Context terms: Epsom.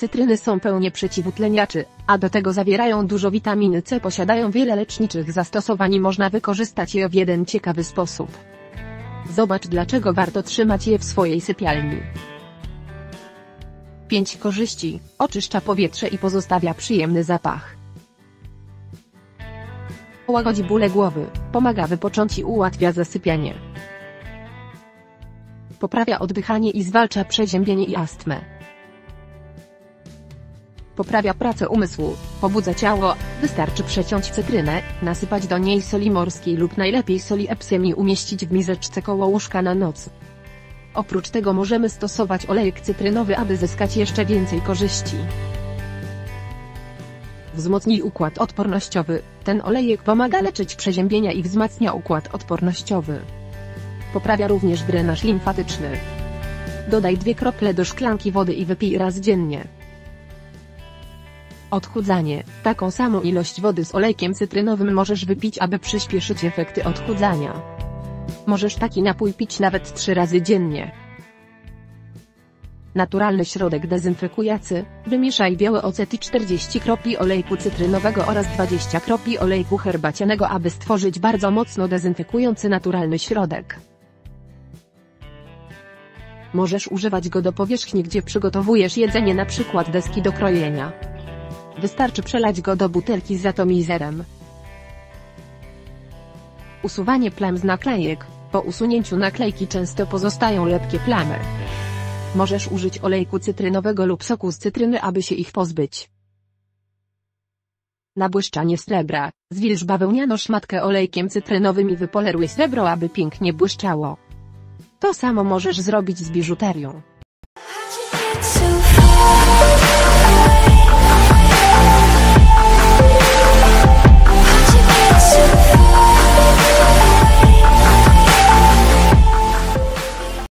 Cytryny są pełne przeciwutleniaczy, a do tego zawierają dużo witaminy C, posiadają wiele leczniczych zastosowań i można wykorzystać je w jeden ciekawy sposób. Zobacz, dlaczego warto trzymać je w swojej sypialni. 5 korzyści: oczyszcza powietrze i pozostawia przyjemny zapach. Łagodzi bóle głowy, pomaga wypocząć i ułatwia zasypianie. Poprawia oddychanie i zwalcza przeziębienie i astmę. Poprawia pracę umysłu, pobudza ciało, wystarczy przeciąć cytrynę, nasypać do niej soli morskiej lub najlepiej soli Epsom i umieścić w miseczce koło łóżka na noc. Oprócz tego możemy stosować olejek cytrynowy, aby zyskać jeszcze więcej korzyści. Wzmocnij układ odpornościowy, ten olejek pomaga leczyć przeziębienia i wzmacnia układ odpornościowy. Poprawia również drenaż limfatyczny. Dodaj 2 krople do szklanki wody i wypij raz dziennie. Odchudzanie, taką samą ilość wody z olejkiem cytrynowym możesz wypić, aby przyspieszyć efekty odchudzania. Możesz taki napój pić nawet 3 razy dziennie. Naturalny środek dezynfekujący, wymieszaj biały ocet i 40 kropli oleju cytrynowego oraz 20 kropli oleju herbacianego, aby stworzyć bardzo mocno dezynfekujący naturalny środek. Możesz używać go do powierzchni, gdzie przygotowujesz jedzenie, np. deski do krojenia. Wystarczy przelać go do butelki z atomizerem. Usuwanie plam z naklejek, po usunięciu naklejki często pozostają lepkie plamy. Możesz użyć olejku cytrynowego lub soku z cytryny, aby się ich pozbyć. Nabłyszczanie srebra, zwilż bawełnianą szmatkę olejkiem cytrynowym i wypoleruj srebro, aby pięknie błyszczało. To samo możesz zrobić z biżuterią.